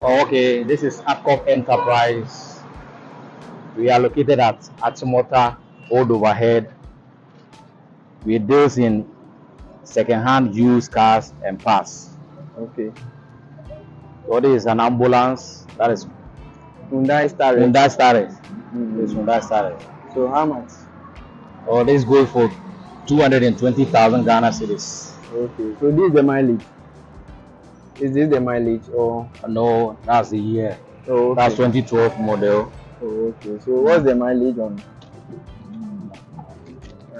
Okay, this is ACOP Enterprise. We are located at Achimota Old Overhead. We deal in second-hand used cars and parts. Okay. So this is an ambulance. That is Hyundai Starex. Hyundai Staris. This is Hyundai Starex. So how much? Oh, this goes for 220,000 Ghana cedis. Okay. So this is the mileage. Is this the mileage or no? That's the year. Oh, okay. That's 2012 model. Oh, okay. So what's the mileage on?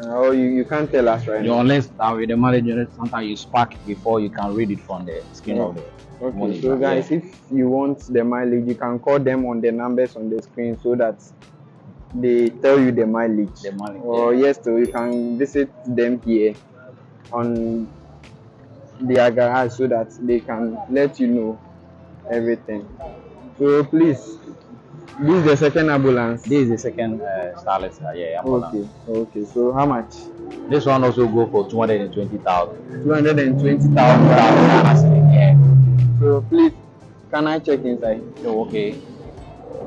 Oh, you can't tell us right now. Unless with the mileage unit, sometimes you spark it before you can read it from the screen of the. Okay. Monitor. So guys, if you want the mileage, you can call them on the numbers on the screen so that they tell you the mileage. The mileage. Or yes, so you can visit them here on their garage so that they can let you know everything. So please, this is the second ambulance. This is the second Starlet. Yeah, ambulance. Okay. So how much? This one also go for 220,000. 220,000. Yeah. So please, can I check inside? Oh, okay.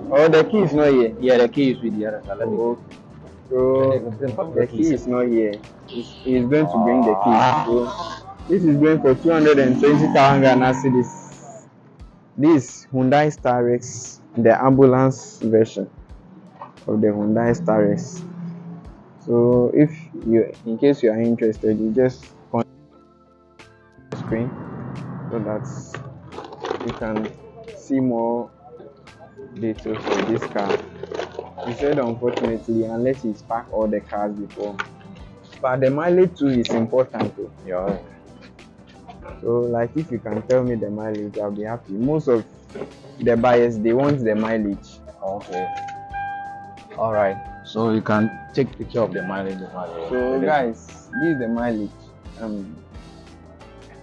Oh, the key is not here. Yeah, the key is with the other. Let me. Okay. So the key is not here. He's going to bring the key. So, this is going for 220,000 Ghana cedis. This Hyundai Starex, the ambulance version of the Hyundai Starex. So, if you, in case you are interested, you just on the screen so that you can see more details of this car. He said, unfortunately, unless you park all the cars before, but the mileage too is important. Too. Yeah. So like if you can tell me the mileage, I'll be happy. Most of the buyers, they want the mileage. Okay. All right. So you can take picture of the mileage. So guys, this is the mileage. I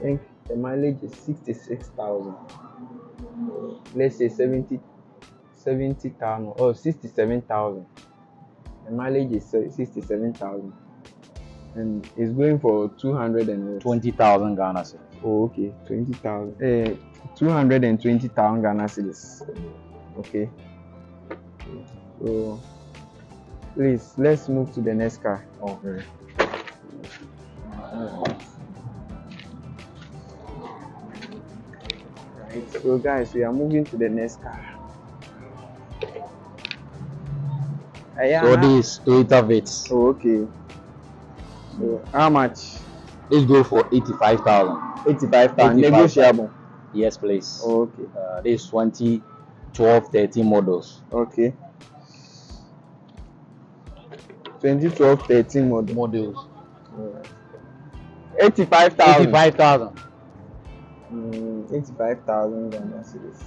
think the mileage is 66,000. Let's say 70,000 or 67,000. The mileage is 67,000. And it's going for 220,000 Ghana cedis. Oh, okay, 220,000 Ghana cedis. Okay. So, please let's move to the next car. Okay. Right. So, guys, we are moving to the next car. So this 8 of it. Oh, okay. So how much? Let's go for 85,000. 85,000. Negotiable. Yes, please. Oh, okay. This 2012, 13 models. Okay. 2012, 13 models. Yeah. 85,000. 85,000. 85,000 Ghana cedis.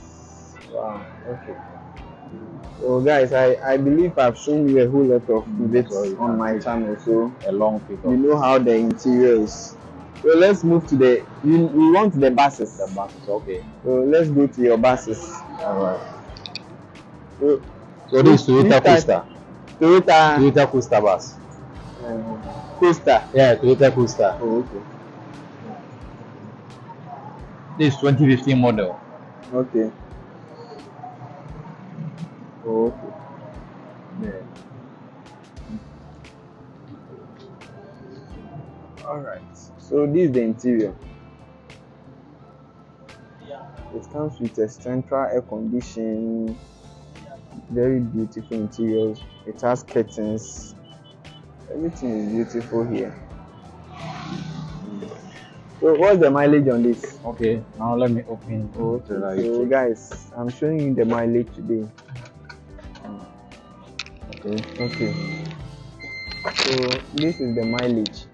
Wow. Okay. So guys, I believe I've shown you a whole lot of bits on my channel, so a long pickup. You know how the interior is. So let's move to the. We want the buses. The buses, okay. So let's go to your buses. Alright. So this Toyota Coaster. Toyota Coaster bus. Coaster. Yeah, Toyota Coaster. Oh, okay. This 2015 model. Okay. Okay. Yeah. Alright, so this is the interior. It comes with a central air conditioning, very beautiful interior. It has curtains, everything is beautiful here. So what's the mileage on this? Okay, now let me open. Okay. So guys, I'm showing you the mileage today. Okay, so this is the mileage,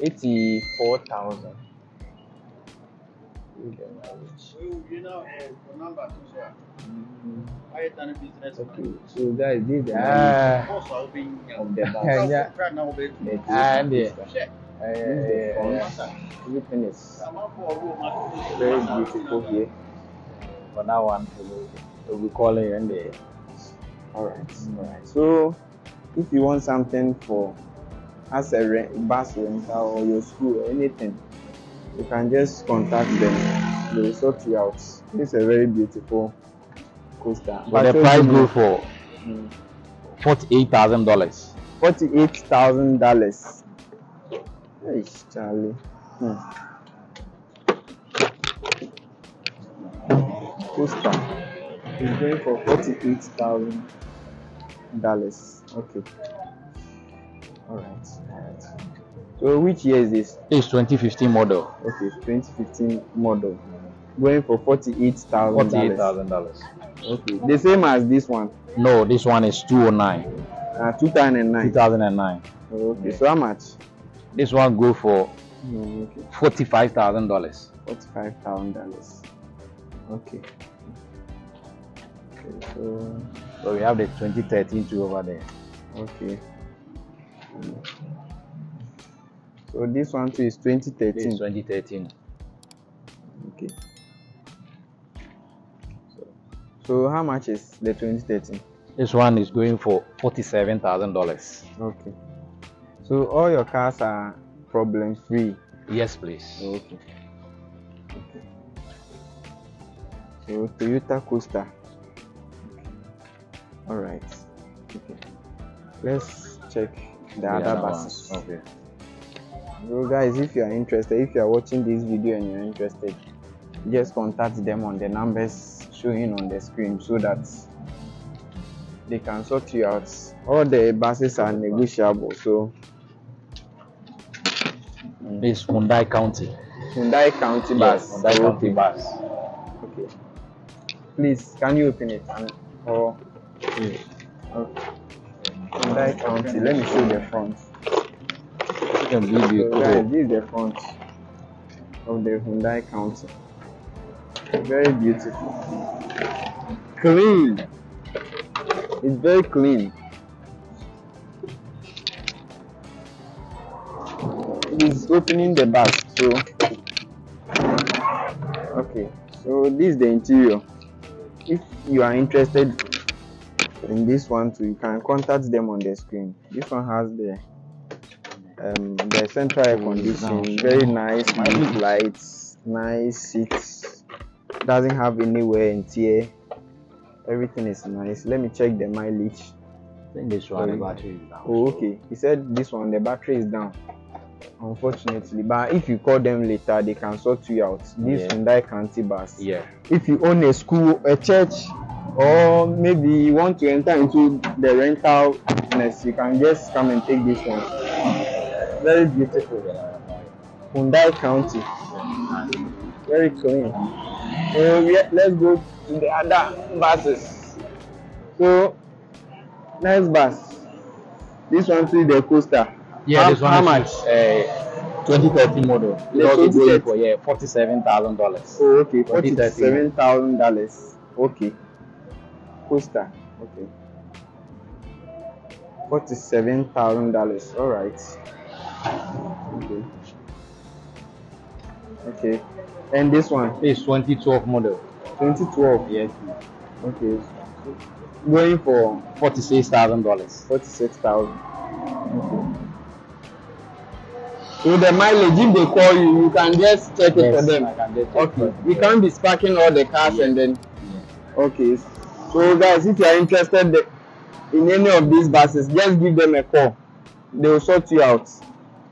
84,000. Okay, so guys, this is the mileage of the bus. Everything is very beautiful here. For that one, we'll call it in there. All right. So, if you want something for as a bus rental or your school or anything, you can just contact them. the resort throughout. It's a very beautiful coaster. But the price goes for $48,000. $48,000. Hey, Charlie. Coaster is going for $48,000. Okay. All right. So which year is this? It's 2015 model. Okay, 2015 model. Going for $48,000. $48,000. Okay. The same as this one? No, this one is 209. 2009. 2009. Okay. Yeah. So how much? This one go for $45,000. $45,000. Okay. So we have the 2013 too over there. Okay. So this one too is 2013. This is 2013. Okay. So how much is the 2013? This one is going for $47,000. Okay. So all your cars are problem free? Yes, please. Okay. So Toyota Coaster. All right. Okay. Let's check the other buses. Okay. So guys, if you are interested, if you are watching this video and you're interested, just contact them on the numbers showing on the screen so that they can sort you out. All the buses are negotiable. So this Hyundai County. Hyundai County bus. Yes, Hyundai County bus. Okay. Please, can you open it? Okay. Hyundai County. Let me show the front. So guys, this is the front of the Hyundai County. Very beautiful. Clean. It's very clean. It's opening the back, so okay. So this is the interior. If you are interested in this one too, you can contact them on the screen. This one has the central air conditioning, very nice, nice lights, nice seats. Doesn't have any wear and tear. Everything is nice. Let me check the mileage. I think this one, the battery is down. Oh, okay. He said this one, the battery is down, unfortunately. But if you call them later, they can sort you out. This Hyundai County bus. Yeah. If you own a school, a church, or maybe you want to enter into the rental business, you can just come and take this one. Very beautiful. Hyundai County. Very clean. Let's go. The other buses. So nice bus. This one is the Coaster. Yeah, how, this one. How much? 2013 model. Going for $47,000. Oh, okay. $47,000. Okay. Coaster. Okay. $47,000. All right. Okay. Okay. And this one is 2012 model. 2012, yes. Okay. Going for $46,000. $46,000. Okay. So the mileage, if they call you, you can just check it for them. Okay. You can't be sparking all the cars and then. Yeah. Okay. So guys, if you are interested in any of these buses, just give them a call. They will sort you out.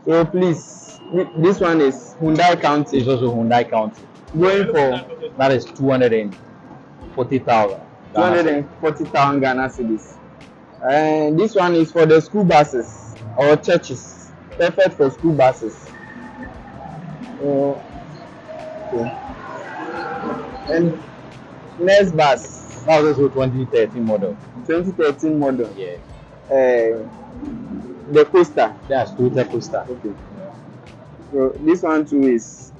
So please, this one is Hyundai County. It's also Hyundai County. Going for that is 240,000. 240,000 Ghana cedis. And this one is for the school buses or churches. Perfect for school buses. Okay. And next bus. That was also 2013 model. 2013 model. Yeah. The Coaster. That's Toyota Coaster. Okay. So this one too is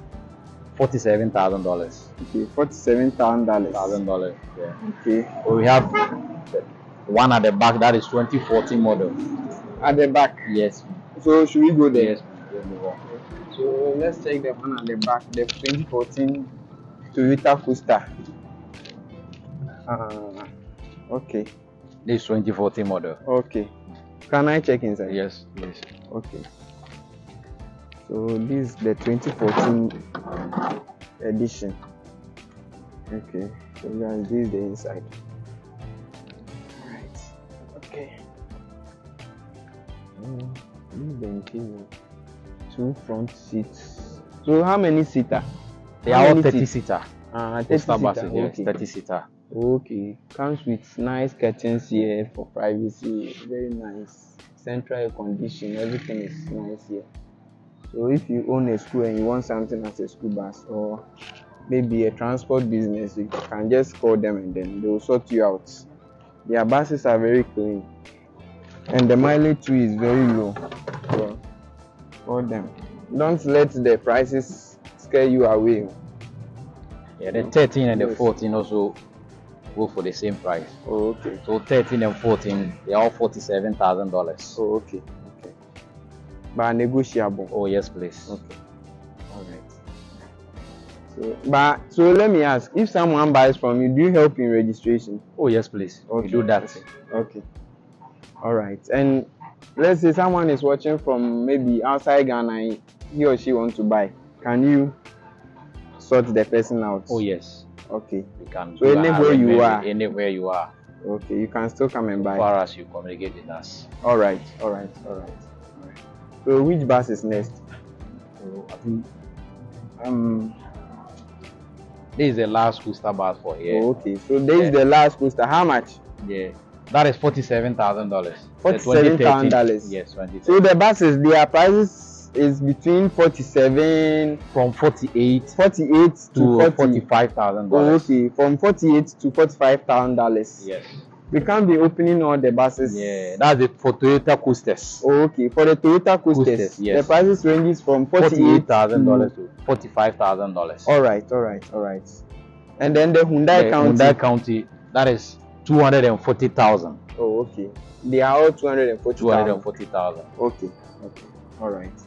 $47,000. Okay, $47,000. $1,000. Yeah. Okay. So we have one at the back. That is 2014 model. At the back. Yes. So should we go there? Yes. So let's check the one at the back. The 2014 Toyota Coaster. Okay. This 2014 model. Okay. Can I check inside? Yes. Yes. Okay. So this is the 2014 edition. Okay, so now this is the inside. Alright, okay. This is the interior. Two front seats. So how many seater? They are all 30 seater. 30 seater. Yes, okay. 30 seater. Okay, comes with nice curtains here for privacy. Very nice. Central air condition. Everything is nice here. So if you own a school and you want something as a school bus or maybe a transport business, you can just call them and then they will sort you out. Their buses are very clean and the mileage too is very low, so call them. Don't let the prices scare you away. Yeah, the 13 and the 14 also go for the same price. Oh, okay. So 13 and 14, they are all $47,000. Oh, okay, okay. But negotiable. Oh yes, please. Okay. So let me ask, if someone buys from you, do you help in registration? Oh yes, please. Okay, we do that. Okay. Okay. All right. And let's say someone is watching from maybe outside Ghana, he or she wants to buy. Can you sort the person out? Oh yes. Okay. You can. So anywhere you are. Anywhere you are. Okay. You can still come and buy. As far as you communicate with us. All right. All right. All right. All right. So which bus is next? I think. This is the last coaster bus for here. Oh, okay, so this is the last coaster. How much? Yeah, that is $47,000. $47,000. Yes, 20. So the buses, their prices is between 47 from 48 to $45,000. Okay, from 48 to $45,000. Yes. We can't be opening all the buses. Yeah, that's it for Toyota Coasters. Okay, for the Toyota Coasters, yes. The prices ranges from $48,000 to $45,000. All right, all right, all right. And then the Hyundai County, that is $240,000. Oh, okay. They are all $240,000. Okay, okay, all right.